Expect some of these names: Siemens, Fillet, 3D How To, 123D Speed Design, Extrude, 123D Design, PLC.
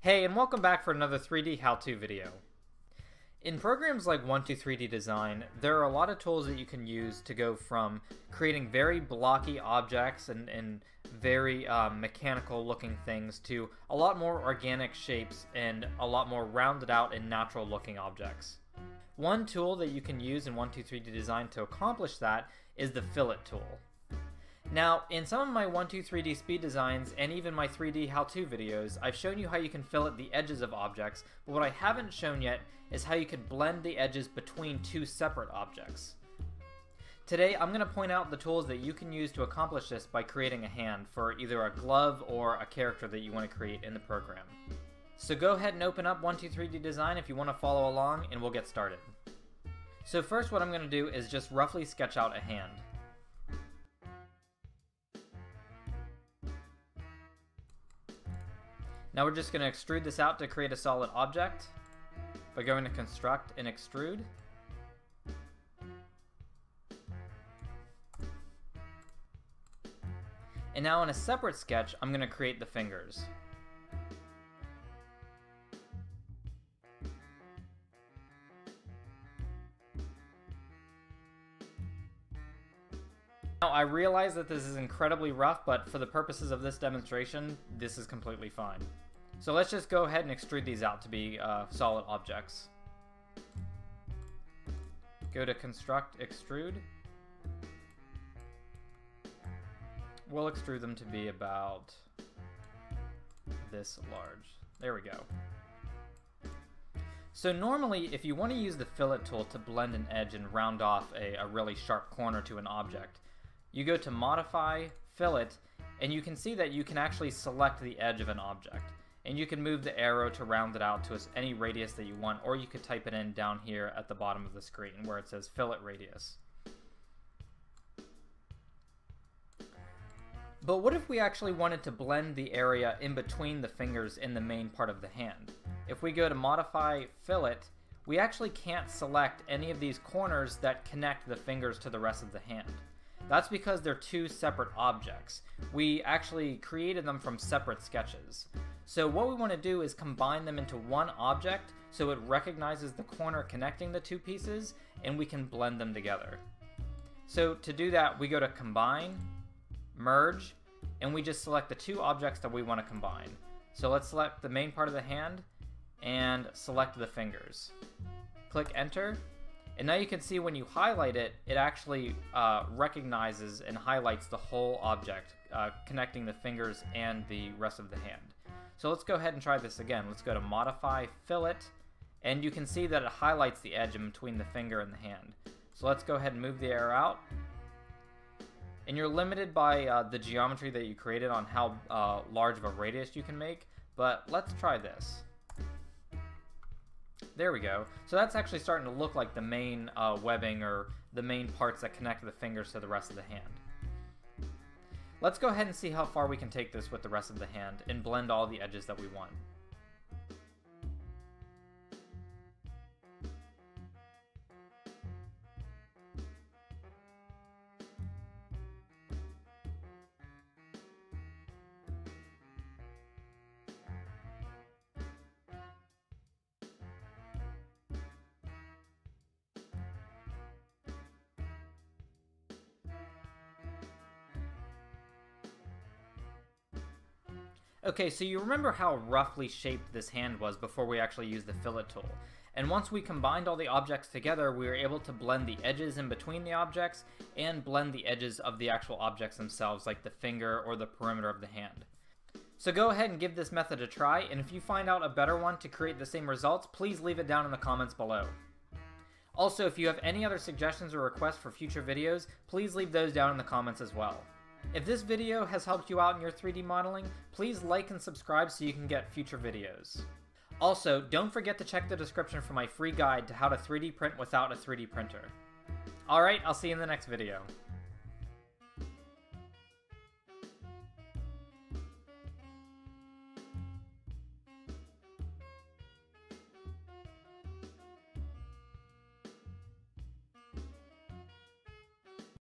Hey, and welcome back for another 3D how-to video. In programs like 123D Design, there are a lot of tools that you can use to go from creating very blocky objects and very mechanical looking things to a lot more organic shapes and a lot more rounded out and natural looking objects. One tool that you can use in 123D Design to accomplish that is the Fillet tool. Now, in some of my 123D speed designs and even my 3D how-to videos, I've shown you how you can fillet the edges of objects, but what I haven't shown yet is how you can blend the edges between two separate objects. Today, I'm going to point out the tools that you can use to accomplish this by creating a hand for either a glove or a character that you want to create in the program. So go ahead and open up 123D Design if you want to follow along, and we'll get started. So first, what I'm going to do is just roughly sketch out a hand. Now we're just going to extrude this out to create a solid object by going to Construct and Extrude. And now in a separate sketch, I'm going to create the fingers. Now I realize that this is incredibly rough, but for the purposes of this demonstration, this is completely fine. So let's just go ahead and extrude these out to be solid objects. Go to Construct, Extrude. We'll extrude them to be about this large. There we go. So normally, if you want to use the Fillet tool to blend an edge and round off a really sharp corner to an object, you go to Modify, Fillet, and you can see that you can actually select the edge of an object. And you can move the arrow to round it out to any radius that you want, or you could type it in down here at the bottom of the screen where it says Fillet Radius. But what if we actually wanted to blend the area in between the fingers in the main part of the hand? If we go to Modify, Fillet, we actually can't select any of these corners that connect the fingers to the rest of the hand. That's because they're two separate objects. We actually created them from separate sketches. So what we want to do is combine them into one object so it recognizes the corner connecting the two pieces and we can blend them together. So to do that, we go to Combine, Merge, and we just select the two objects that we want to combine. So let's select the main part of the hand and select the fingers. Click Enter, and now you can see when you highlight it, it actually recognizes and highlights the whole object, connecting the fingers and the rest of the hand. So let's go ahead and try this again. Let's go to Modify, Fillet, and you can see that it highlights the edge in between the finger and the hand. So let's go ahead and move the arrow out. And you're limited by the geometry that you created on how large of a radius you can make, but let's try this. There we go. So that's actually starting to look like the main webbing or the main parts that connect the fingers to the rest of the hand. Let's go ahead and see how far we can take this with the rest of the hand and blend all the edges that we want. Okay, so you remember how roughly shaped this hand was before we actually used the Fillet tool. And once we combined all the objects together, we were able to blend the edges in between the objects and blend the edges of the actual objects themselves, like the finger or the perimeter of the hand. So go ahead and give this method a try, and if you find out a better one to create the same results, please leave it down in the comments below. Also, if you have any other suggestions or requests for future videos, please leave those down in the comments as well. If this video has helped you out in your 3D modeling, please like and subscribe so you can get future videos. Also, don't forget to check the description for my free guide to how to 3D print without a 3D printer. Alright, I'll see you in the next video.